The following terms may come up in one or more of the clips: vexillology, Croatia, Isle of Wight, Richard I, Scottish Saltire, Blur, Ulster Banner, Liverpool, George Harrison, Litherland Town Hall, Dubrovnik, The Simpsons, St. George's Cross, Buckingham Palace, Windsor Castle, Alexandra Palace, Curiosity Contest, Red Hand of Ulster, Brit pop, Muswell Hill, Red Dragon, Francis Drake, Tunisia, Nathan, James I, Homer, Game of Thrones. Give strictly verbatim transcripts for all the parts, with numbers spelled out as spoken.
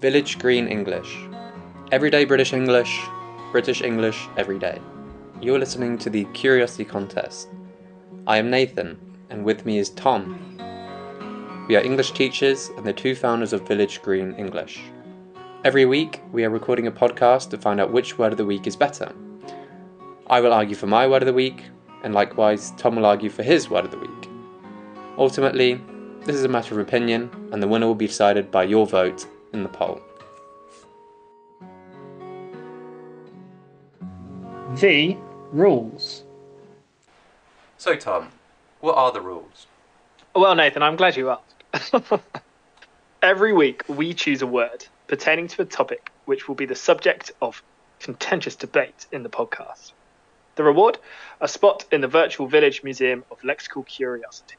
Village Green English. Everyday British English, British English every day. You're listening to the Curiosity Contest. I am Nathan, and with me is Tom. We are English teachers and the two founders of Village Green English. Every week, we are recording a podcast to find out which word of the week is better. I will argue for my word of the week, and likewise, Tom will argue for his word of the week. Ultimately, this is a matter of opinion, and the winner will be decided by your vote in the poll. The rules. So, Tom, what are the rules? Well, Nathan, I'm glad you asked. Every week, we choose a word pertaining to a topic which will be the subject of contentious debate in the podcast. The reward? A spot in the virtual village museum of lexical curiosity.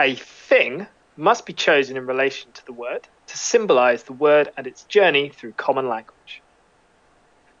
A thing must be chosen in relation to the word to symbolise the word and its journey through common language.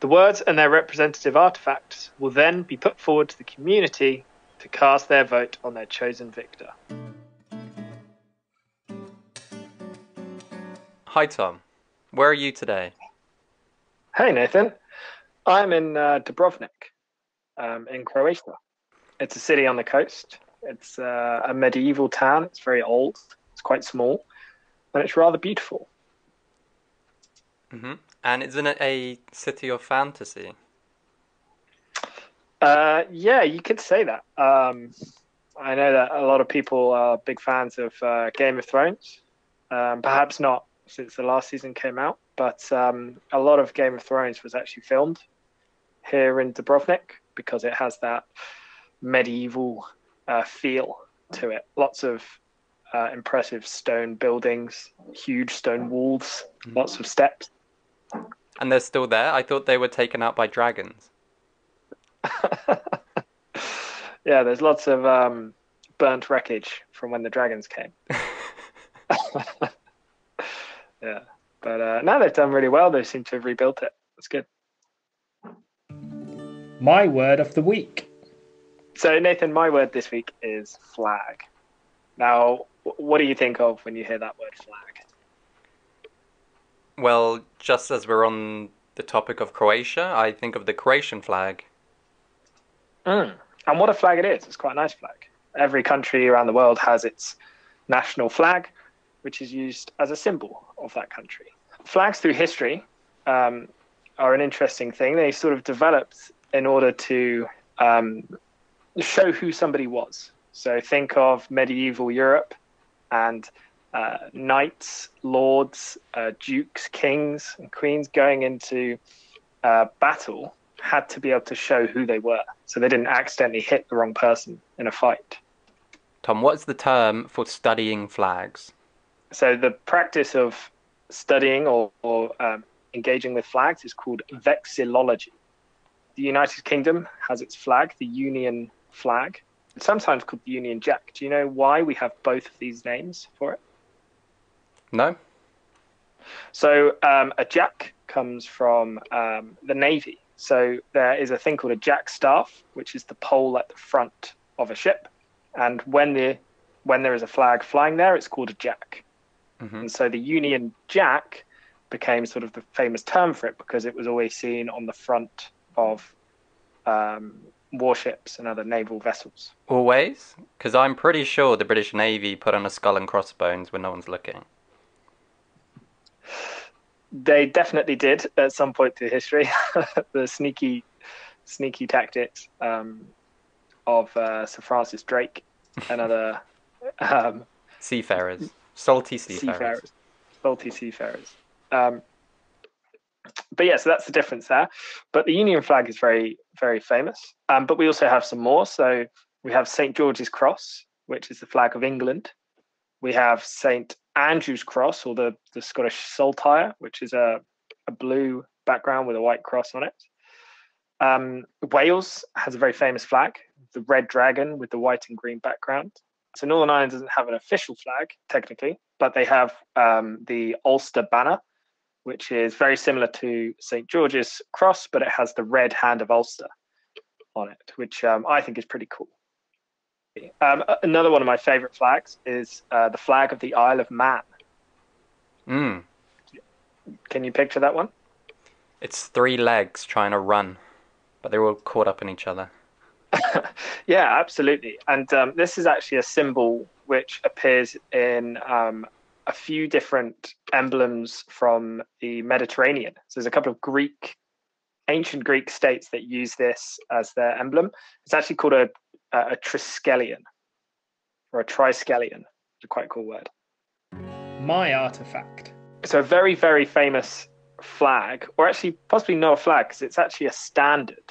The words and their representative artefacts will then be put forward to the community to cast their vote on their chosen victor. Hi, Tom. Where are you today? Hey, Nathan. I'm in uh, Dubrovnik, um, in Croatia. It's a city on the coast. It's uh, a medieval town. It's very old. It's quite small. And it's rather beautiful. Mm-hmm. And isn't it a city of fantasy? Uh, yeah, you could say that. Um, I know that a lot of people are big fans of uh, Game of Thrones. Um, perhaps not since the last season came out. But um, a lot of Game of Thrones was actually filmed here in Dubrovnik because it has that medieval uh, feel to it. Lots of uh, impressive stone buildings, huge stone walls, mm-hmm. Lots of steps. And they're still there? I thought they were taken out by dragons. Yeah, there's lots of um, burnt wreckage from when the dragons came. Yeah. But uh, now they've done really well. They seem to have rebuilt it. That's good. My word of the week. So, Nathan, my word this week is flag. Now, what do you think of when you hear that word flag? Well, just as we're on the topic of Croatia, I think of the Croatian flag. Mm. And what a flag it is. It's quite a nice flag. Every country around the world has its national flag, which is used as a symbol of that country. Flags through history um, are an interesting thing. They sort of developed in order to um, show who somebody was. So think of medieval Europe and uh, knights, lords, uh, dukes, kings, and queens going into uh, battle had to be able to show who they were, so they didn't accidentally hit the wrong person in a fight. Tom, what's the term for studying flags? So the practice of studying or, or um, engaging with flags is called vexillology. The United Kingdom has its flag, the Union flag. It's sometimes called the Union Jack. Do you know why we have both of these names for it? No. So um, a jack comes from um, the Navy. So there is a thing called a jack staff, which is the pole at the front of a ship. And when the when there is a flag flying there, it's called a jack. Mm-hmm. And so the Union Jack became sort of the famous term for it because it was always seen on the front of um, warships and other naval vessels. Always? Because I'm pretty sure the British Navy put on a skull and crossbones when no one's looking. They definitely did at some point through history. The sneaky, sneaky tactics um, of uh, Sir Francis Drake and other um, seafarers. Salty seafarers. seafarers. Salty seafarers. Um, but yeah, so that's the difference there. But the Union flag is very, very famous. Um, but we also have some more. So we have Saint George's Cross, which is the flag of England. We have Saint Andrew's Cross, or the, the Scottish Saltire, which is a, a blue background with a white cross on it. Um, Wales has a very famous flag, the Red Dragon with the white and green background. So Northern Ireland doesn't have an official flag, technically, but they have um, the Ulster Banner, which is very similar to Saint George's Cross, but it has the Red Hand of Ulster on it, which um, I think is pretty cool. Um, another one of my favourite flags is uh, the flag of the Isle of Man. Mm. Can you picture that one? It's three legs trying to run, but they're all caught up in each other. Yeah, absolutely. And um, this is actually a symbol which appears in um, a few different emblems from the Mediterranean. So there's a couple of Greek, ancient Greek states that use this as their emblem. It's actually called a, a Triskelion or a Triskelion. It's a quite cool word. My artifact. So a very, very famous flag, or actually possibly not a flag, because it's actually a standard.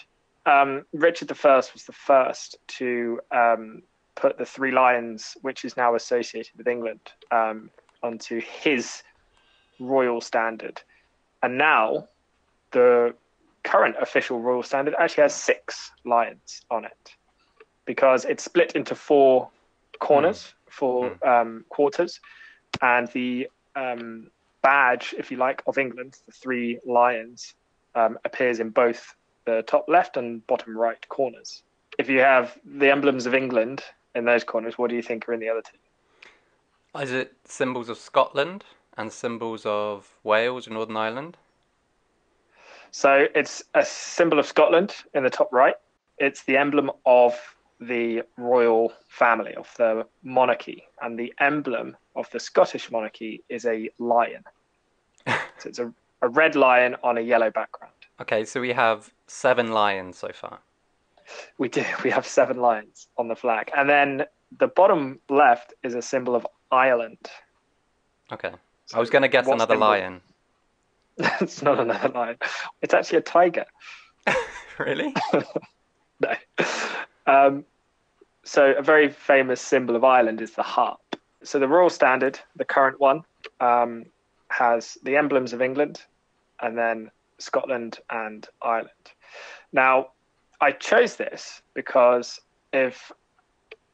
Um, Richard the First was the first to um, put the three lions, which is now associated with England, um, onto his royal standard. And now the current official royal standard actually has six lions on it, because it's split into four corners, mm. four mm. Um, quarters, and the um, badge, if you like, of England, the three lions, um, appears in both the top left and bottom right corners. If you have the emblems of England in those corners, what do you think are in the other two? Is it symbols of Scotland and symbols of Wales and Northern Ireland? So it's a symbol of Scotland in the top right. It's the emblem of the royal family, of the monarchy, and the emblem of the Scottish monarchy is a lion. So it's a, a red lion on a yellow background. Okay, so we have seven lions so far. We do. We have seven lions on the flag. And then the bottom left is a symbol of Ireland. Okay. So I was going to guess another lion. It's not another lion. It's actually a tiger. Really? No. Um, so a very famous symbol of Ireland is the harp. So the royal standard, the current one, um, has the emblems of England and then Scotland and Ireland. Now, I chose this because if,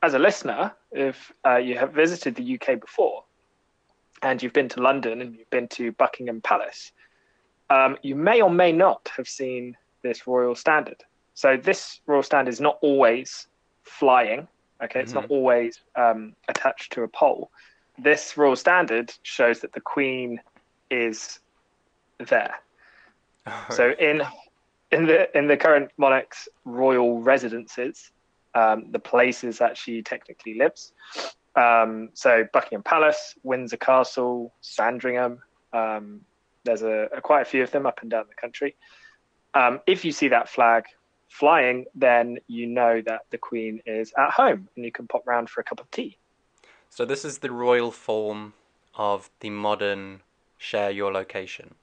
as a listener, if uh, you have visited the U K before and you've been to London and you've been to Buckingham Palace, um, you may or may not have seen this royal standard. So this royal standard is not always flying, okay? It's mm-hmm. not always um, attached to a pole. This royal standard shows that the Queen is there. So in in the in the current monarch's royal residences, um, the places that she technically lives, um, so Buckingham Palace, Windsor Castle, Sandringham, um, there's a, a quite a few of them up and down the country. Um, if you see that flag flying, then you know that the Queen is at home and you can pop round for a cup of tea. So this is the royal form of the modern share your location.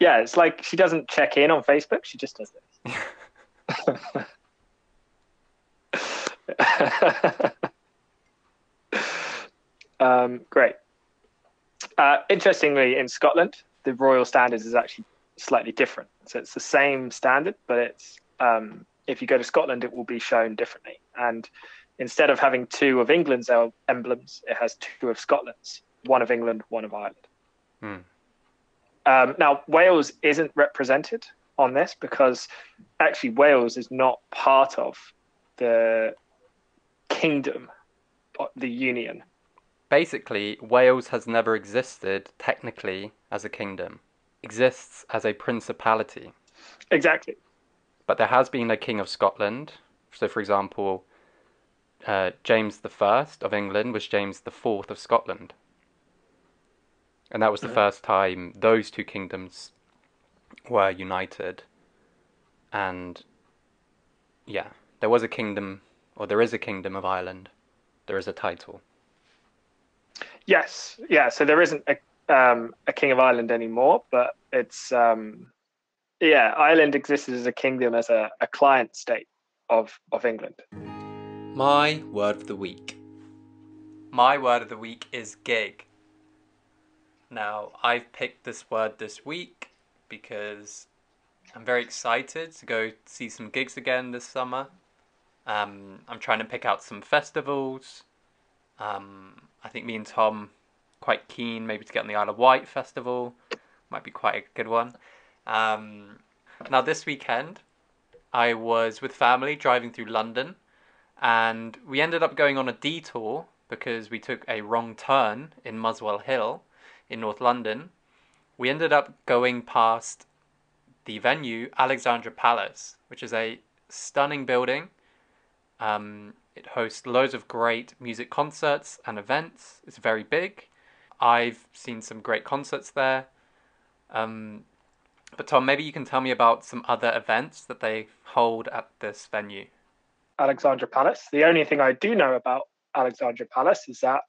Yeah, it's like she doesn't check in on Facebook, she just does this. um, great. Uh, interestingly, in Scotland, the royal standard is actually slightly different. So it's the same standard, but it's um, if you go to Scotland, it will be shown differently. And instead of having two of England's emblems, it has two of Scotland's, one of England, one of Ireland. Hmm. Um, now, Wales isn't represented on this because actually Wales is not part of the kingdom, the Union. Basically, Wales has never existed technically as a kingdom. Exists as a principality. Exactly. But there has been a king of Scotland. So, for example, uh, James the First of England was James the Fourth of Scotland. And that was the first time those two kingdoms were united. And, yeah, there was a kingdom, or there is a kingdom of Ireland. There is a title. Yes, yeah, so there isn't a, um, a king of Ireland anymore, but it's, um, yeah, Ireland existed as a kingdom, as a, a client state of, of England. My word of the week. My word of the week is gig. Now, I've picked this word this week because I'm very excited to go see some gigs again this summer. Um, I'm trying to pick out some festivals. Um, I think me and Tom quite keen maybe to get on the Isle of Wight festival. Might be quite a good one. Um, now, this weekend, I was with family driving through London, and we ended up going on a detour because we took a wrong turn in Muswell Hill in North London. We ended up going past the venue, Alexandra Palace, which is a stunning building. Um, it hosts loads of great music concerts and events. It's very big. I've seen some great concerts there. Um, but Tom, maybe you can tell me about some other events that they hold at this venue. Alexandra Palace. The only thing I do know about Alexandra Palace is that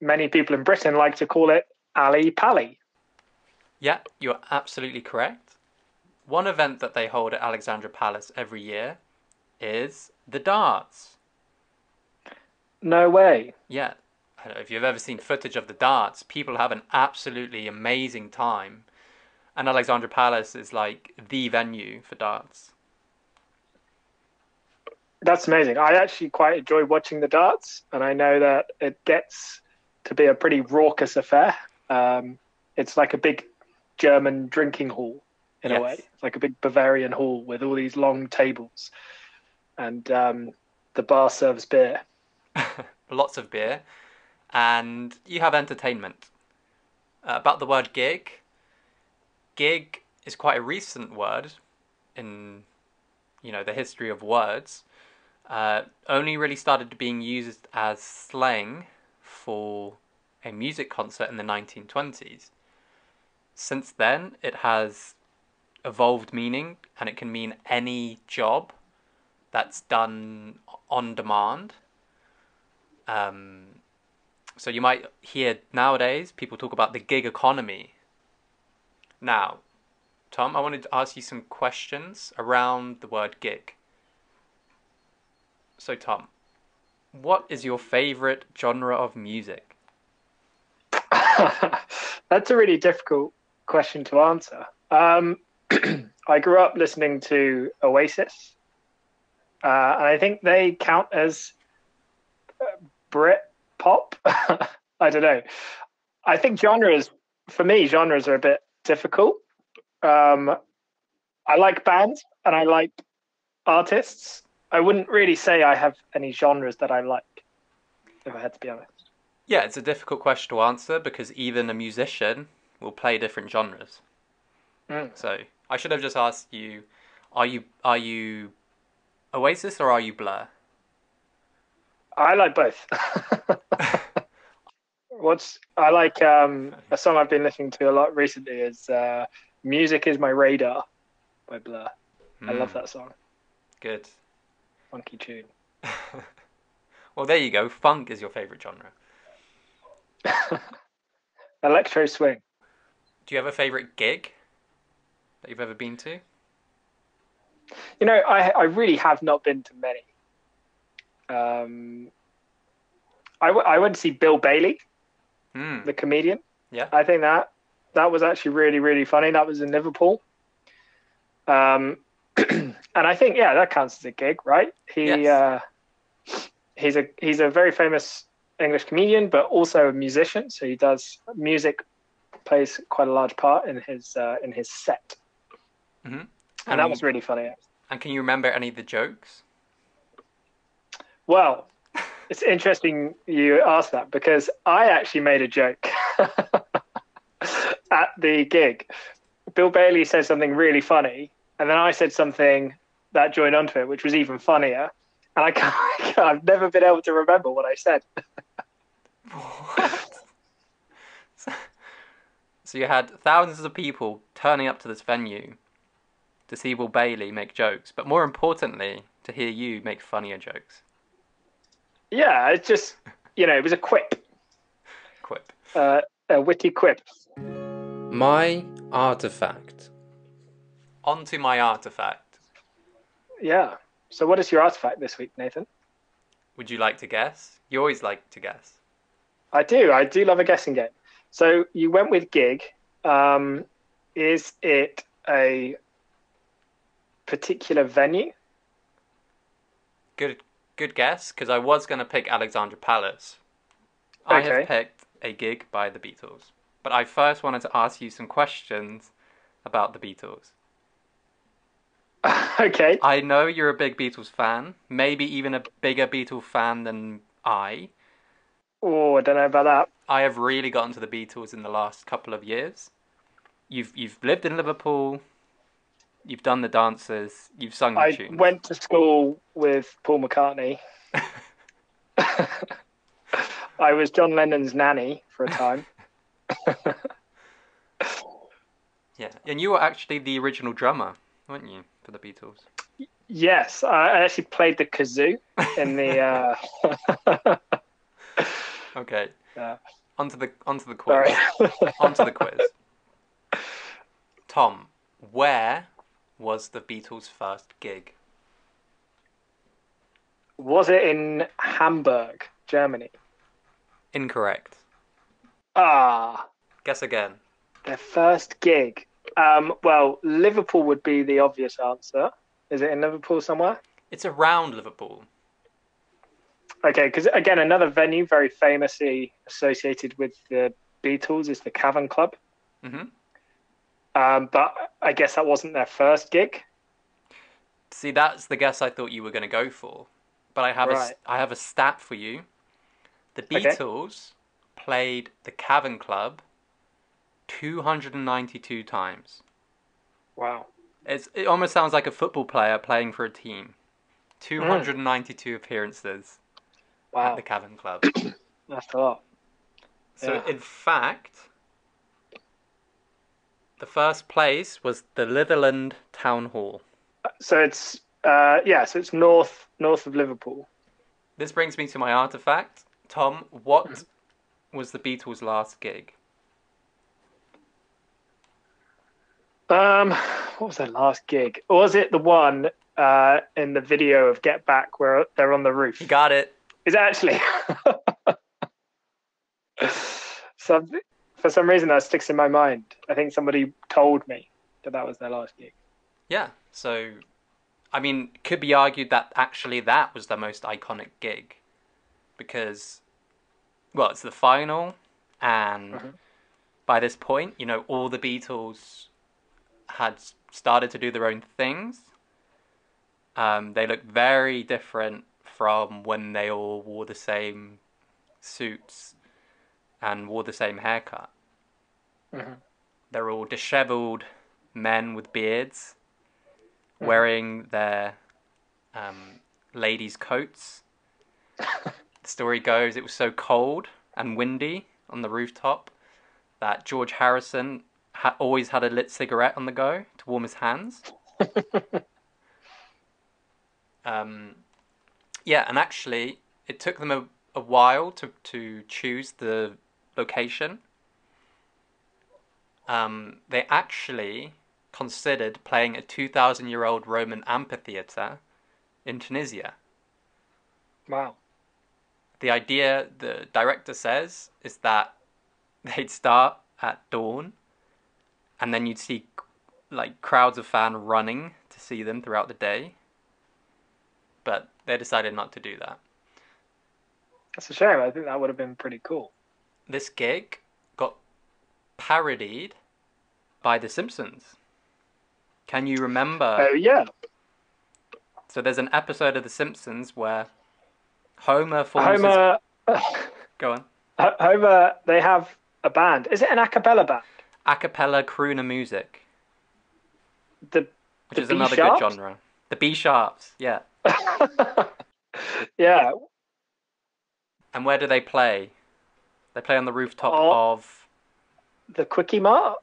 many people in Britain like to call it Ali Pally. Yeah, you're absolutely correct. One event that they hold at Alexandra Palace every year is the darts. No way. Yeah. I don't know if you've ever seen footage of the darts, people have an absolutely amazing time. And Alexandra Palace is like the venue for darts. That's amazing. I actually quite enjoy watching the darts, and I know that it gets to be a pretty raucous affair. Um, it's like a big German drinking hall in yes. a way. It's like a big Bavarian hall with all these long tables, and um, the bar serves beer. Lots of beer, and you have entertainment. Uh, about the word gig, gig is quite a recent word in, you know, the history of words. Uh, only really started being used as slang for a music concert in the nineteen twenties. Since then, it has evolved meaning, and it can mean any job that's done on demand. Um, so you might hear nowadays people talk about the gig economy. Now, Tom, I wanted to ask you some questions around the word gig. So, Tom, what is your favourite genre of music? That's a really difficult question to answer. Um, I grew up listening to Oasis. Uh, and I think they count as Brit pop. I don't know. I think genres, for me, genres are a bit difficult. Um, I like bands and I like artists. I wouldn't really say I have any genres that I like, if I had to be honest. Yeah, it's a difficult question to answer because even a musician will play different genres. Mm. So I should have just asked you, are you are you Oasis or are you Blur? I like both. What's I like um, a song I've been listening to a lot recently is uh, "Music Is My Radar" by Blur. Mm. I love that song. Good. Funky tune. Well, there you go. Funk is your favourite genre. Electro swing. Do you have a favourite gig that you've ever been to? You know, I I really have not been to many. Um, I, w- I went to see Bill Bailey, mm. the comedian. Yeah, I think that that was actually really, really funny. That was in Liverpool. Um, and I think, yeah, that counts as a gig, right? He yes. uh, he's a he's a very famous English comedian, but also a musician. So he does music plays quite a large part in his uh, in his set. Mm-hmm. And, and that was really funny. And can you remember any of the jokes? Well, it's interesting you asked that because I actually made a joke at the gig. Bill Bailey said something really funny, and then I said something that joined onto it, which was even funnier. And I can't, I can't, I've never been able to remember what I said. What? So, so you had thousands of people turning up to this venue to see Bill Bailey make jokes, but more importantly, to hear you make funnier jokes. Yeah, it's just, you know, it was a quip. Quip. Uh, a witty quip. My artifact. On to my artifact. Yeah. So what is your artifact this week, Nathan? Would you like to guess? You always like to guess. I do. I do love a guessing game. So you went with gig. Um, is it a particular venue? Good Good guess, because I was going to pick Alexandra Palace. Okay. I have picked a gig by the Beatles. But I first wanted to ask you some questions about the Beatles. Okay. I know you're a big Beatles fan, maybe even a bigger Beatles fan than I. Oh, I don't know about that. I have really gotten to the Beatles in the last couple of years. You've you've lived in Liverpool. You've done the dances. You've sung the I tunes. I went to school with Paul McCartney. I was John Lennon's nanny for a time. Yeah, and you were actually the original drummer, weren't you, for the Beatles? Yes, I actually played the kazoo in the... Uh... okay, yeah. onto the onto the quiz. onto the quiz. Tom, where was the Beatles' first gig? Was it in Hamburg, Germany? Incorrect. Ah. Guess again. Their first gig. Um, well, Liverpool would be the obvious answer. Is it in Liverpool somewhere? It's around Liverpool. Okay, because again, another venue very famously associated with the Beatles is the Cavern Club. Mm-hmm. Um, but I guess that wasn't their first gig. See, that's the guess I thought you were going to go for. But I have right. a, I have a stat for you. The Beatles okay. played the Cavern Club two hundred ninety-two times. Wow. It's, it almost sounds like a football player playing for a team. two hundred ninety-two mm. appearances wow. at the Cavern Club. That's a lot. So, yeah. in fact, the first place was the Litherland Town Hall. So it's, uh, yeah, so it's north north of Liverpool. This brings me to my artifact. Tom, what was the Beatles' last gig? Um, what was their last gig? Or was it the one uh, in the video of Get Back where they're on the roof? You got it. It's actually... so, for some reason, that sticks in my mind. I think somebody told me that that was their last gig. Yeah, so... I mean, could be argued that actually that was the most iconic gig because, well, it's the final, and mm-hmm. by this point, you know, all the Beatles had started to do their own things. Um, they looked very different from when they all wore the same suits and wore the same haircut. Mm-hmm. They're all disheveled men with beards, wearing their um, ladies' coats. The story goes it was so cold and windy on the rooftop that George Harrison ha- always had a lit cigarette on the go to warm his hands. um, yeah, and actually it took them a, a while to, to choose the location. Um, they actually... considered playing a two thousand year old Roman amphitheatre in Tunisia. Wow. The idea, the director says, is that they'd start at dawn and then you'd see like crowds of fans running to see them throughout the day. But they decided not to do that. That's a shame. I think that would have been pretty cool. This gig got parodied by The Simpsons. Can you remember? Oh, yeah. So there's an episode of The Simpsons where Homer forms Homer... His... Go on. Homer, they have a band. Is it an a cappella band? A cappella crooner music. The, the Which is B another sharps? Good genre. The B-sharps, yeah. Yeah. And where do they play? They play on the rooftop oh, of... The Quickie Mart?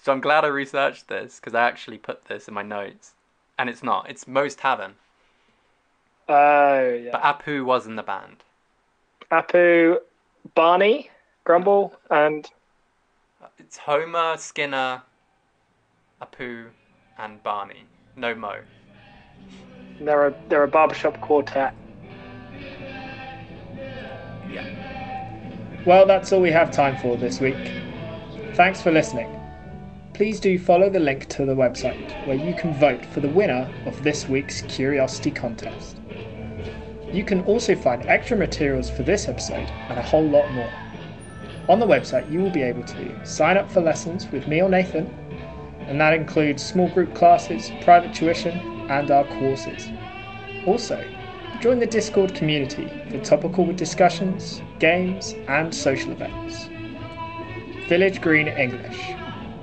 So I'm glad I researched this, because I actually put this in my notes. And it's not. It's Moe's Tavern. Oh, yeah. But Apu was in the band. Apu, Barney, Grumble, and... It's Homer, Skinner, Apu, and Barney. No Moe. They're a, they're a barbershop quartet. Yeah. Well, that's all we have time for this week. Thanks for listening. Please do follow the link to the website where you can vote for the winner of this week's Curiosity Contest. You can also find extra materials for this episode and a whole lot more. On the website you will be able to sign up for lessons with me or Nathan, and that includes small group classes, private tuition and our courses. Also, Join the Discord community for topical discussions, games, and social events. Village Green English.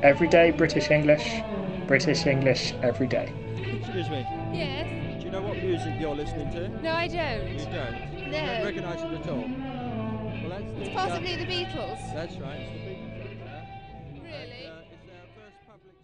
Everyday British English. British English every day. Excuse me. Yes? Do you know what music you're listening to? No, I don't. You don't? No. You don't recognise it at all? Well, that's the, it's possibly uh, the Beatles. That's right, it's the Beatles. Really? And, uh, it's their first public...